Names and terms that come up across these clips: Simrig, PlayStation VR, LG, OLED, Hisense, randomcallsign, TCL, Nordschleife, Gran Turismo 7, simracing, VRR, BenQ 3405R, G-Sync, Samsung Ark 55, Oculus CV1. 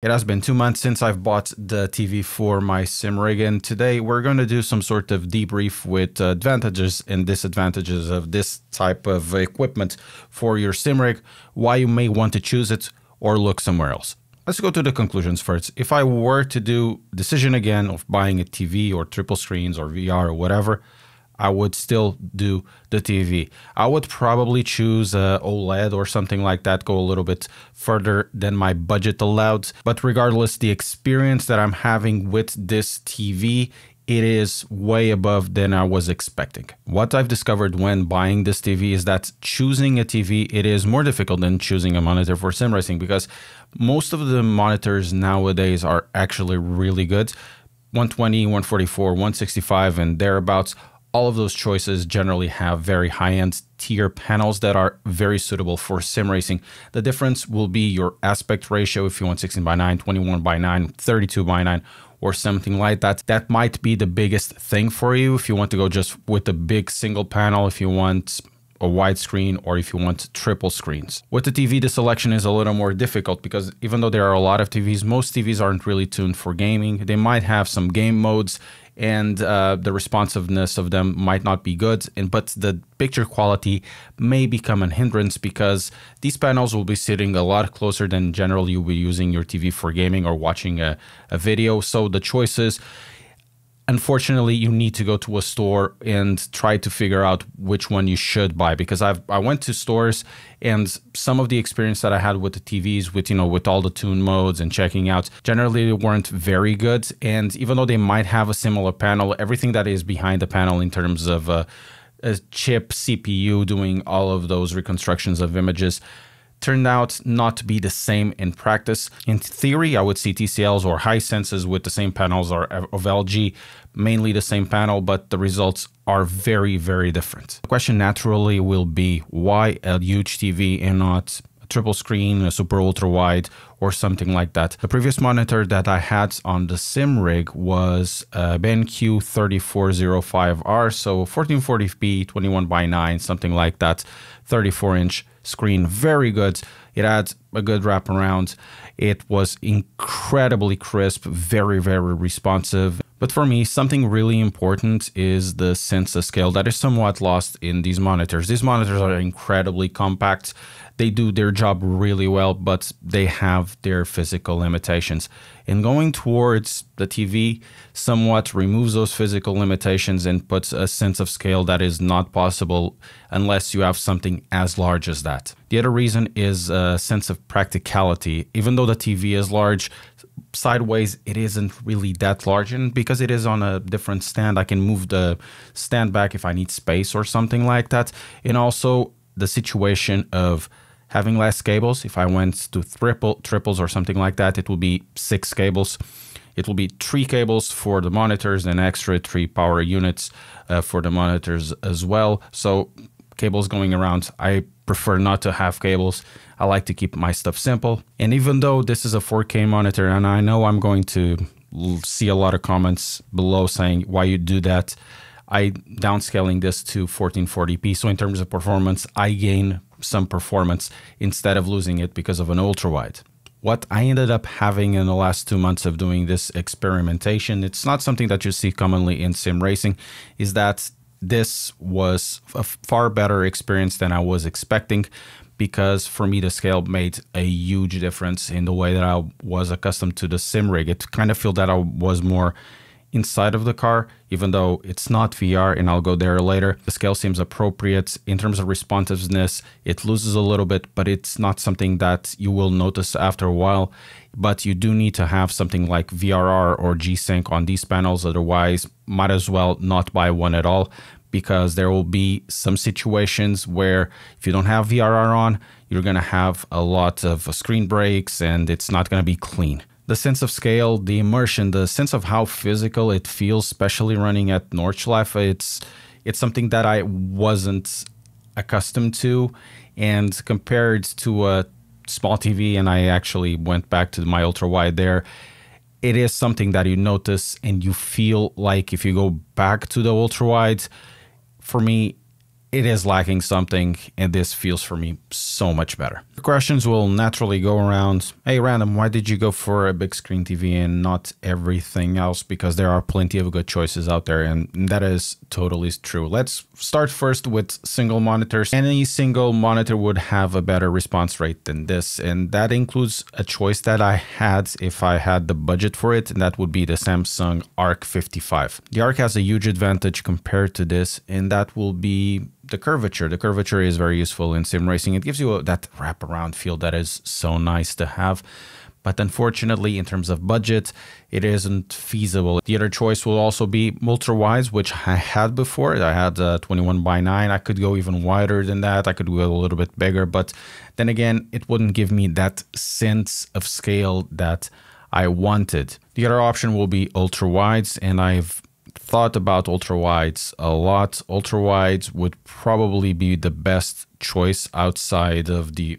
It has been 2 months since I've bought the TV for my Simrig, and today we're going to do some sort of debrief with advantages and disadvantages of this type of equipment for your Simrig, why you may want to choose it or look somewhere else. Let's go to the conclusions first. If I were to do decision again of buying a TV or triple screens or VR or whatever, I would still do the TV. I would probably choose OLED or something like that, go a little bit further than my budget allowed. But regardless, the experience that I'm having with this TV, it is way above than I was expecting. What I've discovered when buying this TV is that choosing a TV, it is more difficult than choosing a monitor for sim racing, because most of the monitors nowadays are actually really good. 120, 144, 165 and thereabouts. All of those choices generally have very high-end tier panels that are very suitable for sim racing. The difference will be your aspect ratio. If you want 16:9, 21:9, 32:9, or something like that, that might be the biggest thing for you. If you want to go just with a big single panel, if you want a widescreen, or if you want triple screens. With the TV, the selection is a little more difficult, because even though there are a lot of TVs, most TVs aren't really tuned for gaming. They might have some game modes, and the responsiveness of them might not be good, but the picture quality may become a hindrance, because these panels will be sitting a lot closer than generally you'll be using your TV for gaming or watching a video. So the choices, unfortunately, you need to go to a store and try to figure out which one you should buy, because I went to stores, and some of the experience that I had with the TVs, with all the tune modes and checking out, generally they weren't very good. And even though they might have a similar panel, everything that is behind the panel in terms of a chip, CPU, doing all of those reconstructions of images, turned out not to be the same in practice. In theory, I would see TCLs or Hisenses with the same panels, or of LG, mainly the same panel, but the results are very, very different. The question naturally will be, why a huge TV and not a triple screen, a super ultra wide, or something like that? The previous monitor that I had on the Simrig was a BenQ 3405R, so 1440p, 21:9, something like that, 34-inch. Screen, very good. It had a good wraparound. It was incredibly crisp, very, very responsive. But for me, something really important is the sense of scale that is somewhat lost in these monitors. These monitors are incredibly compact. They do their job really well, but they have their physical limitations. And going towards the TV somewhat removes those physical limitations and puts a sense of scale that is not possible unless you have something as large as that. The other reason is a sense of practicality. Even though the TV is large, sideways it isn't really that large, and because it is on a different stand, I can move the stand back if I need space or something like that. And also the situation of having less cables. If I went to triples or something like that, it will be 6 cables. It will be 3 cables for the monitors and extra 3 power units for the monitors as well. So cables going around, I prefer not to have cables. I like to keep my stuff simple. And even though this is a 4K monitor, and I know I'm going to see a lot of comments below saying why you do that, I downscaling this to 1440p. So in terms of performance, I gain some performance instead of losing it because of an ultra wide. What I ended up having in the last 2 months of doing this experimentation, it's not something that you see commonly in sim racing, is that this was a far better experience than I was expecting, because for me, the scale made a huge difference in the way that I was accustomed to the Simrig. It kind of felt that I was more inside of the car, even though it's not VR, and I'll go there later. The scale seems appropriate. In terms of responsiveness, it loses a little bit, but it's not something that you will notice after a while. But you do need to have something like VRR or G-Sync on these panels, otherwise might as well not buy one at all, because there will be some situations where if you don't have VRR on, you're going to have a lot of screen breaks and it's not going to be clean. The sense of scale, the immersion, the sense of how physical it feels, especially running at Nordschleife, it's something that I wasn't accustomed to. And compared to a small TV, and I actually went back to my ultra wide there, it is something that you notice and you feel like if you go back to the ultra wide, for me, it is lacking something, and this feels for me so much better. The questions will naturally go around, hey, Random, why did you go for a big screen TV and not everything else? Because there are plenty of good choices out there, and that is totally true. Let's start first with single monitors. Any single monitor would have a better response rate than this, and that includes a choice that I had if I had the budget for it, and that would be the Samsung Ark 55. The Ark has a huge advantage compared to this, and that will be the curvature. The curvature is very useful in sim racing. It gives you that wraparound feel that is so nice to have. But unfortunately, in terms of budget, it isn't feasible. The other choice will also be ultra-wide, which I had before. I had 21:9. I could go even wider than that. I could go a little bit bigger. But then again, it wouldn't give me that sense of scale that I wanted. The other option will be ultra-wide, and I've thought about ultra-wides a lot. Ultra-wides would probably be the best choice outside of the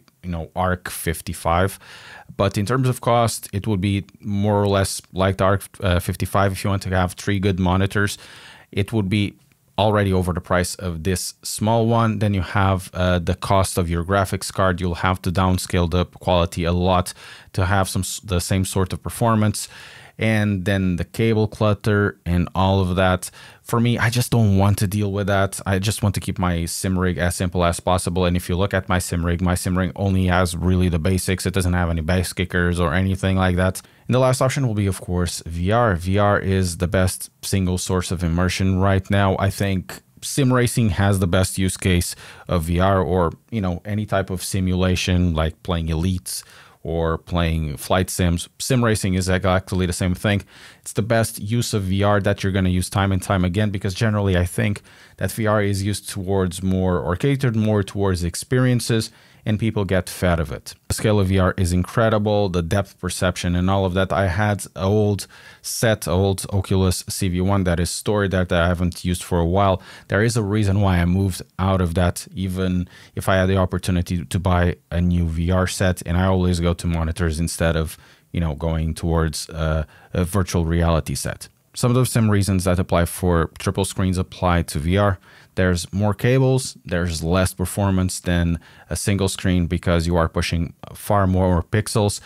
Arc 55, but in terms of cost, it would be more or less like the Arc 55. If you want to have three good monitors, it would be already over the price of this small one. Then you have the cost of your graphics card. You'll have to downscale the quality a lot to have the same sort of performance. And then the cable clutter and all of that. For me, I just don't want to deal with that. I just want to keep my Simrig as simple as possible. And if you look at my Simrig only has really the basics. It doesn't have any bass kickers or anything like that. And the last option will be, of course, VR. VR is the best single source of immersion right now. I think sim racing has the best use case of VR, or any type of simulation like playing Elites or playing flight sims. Sim racing is exactly the same thing. It's the best use of VR that you're going to use time and time again, because generally I think that VR is used towards more, or catered more towards, experiences, and people get fed of it. The scale of VR is incredible, the depth perception and all of that. I had an old Oculus CV1 that is stored there that I haven't used for a while. There is a reason why I moved out of that, even if I had the opportunity to buy a new VR set, and I always go to monitors instead of, going towards a virtual reality set. Some of the same reasons that apply for triple screens apply to VR. There's more cables, there's less performance than a single screen because you are pushing far more pixels.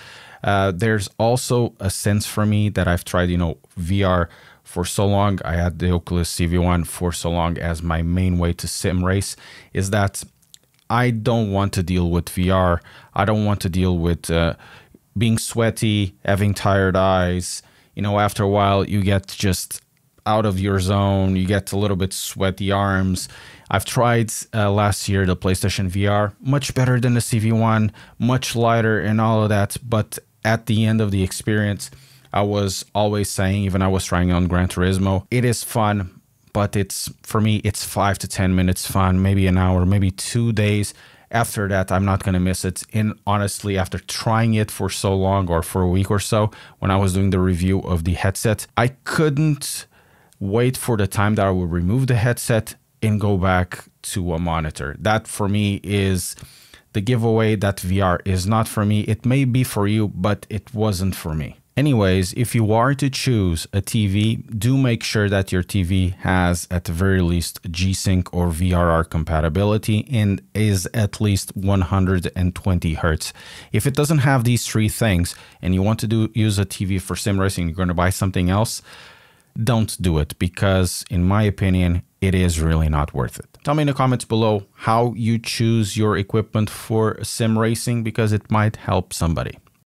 There's also a sense for me that I've tried, VR for so long. I had the Oculus CV1 for so long as my main way to sim race, is that I don't want to deal with VR. I don't want to deal with being sweaty, having tired eyes. After a while, you get just out of your zone. You get a little bit sweaty arms. I've tried last year the PlayStation VR, much better than the CV1, much lighter and all of that. But at the end of the experience, I was always saying, even I was trying on Gran Turismo, it is fun, but for me, it's 5 to 10 minutes fun, maybe an hour, maybe 2 days. After that, I'm not going to miss it. And honestly, after trying it for so long, or for a week or so, when I was doing the review of the headset, I couldn't wait for the time that I would remove the headset and go back to a monitor. That for me is the giveaway that VR is not for me. It may be for you, but it wasn't for me. Anyways, if you are to choose a TV, do make sure that your TV has at the very least G-Sync or VRR compatibility and is at least 120 Hertz. If it doesn't have these three things and you want to use a TV for sim racing, you're going to buy something else, don't do it, because in my opinion, it is really not worth it. Tell me in the comments below how you choose your equipment for sim racing, because it might help somebody.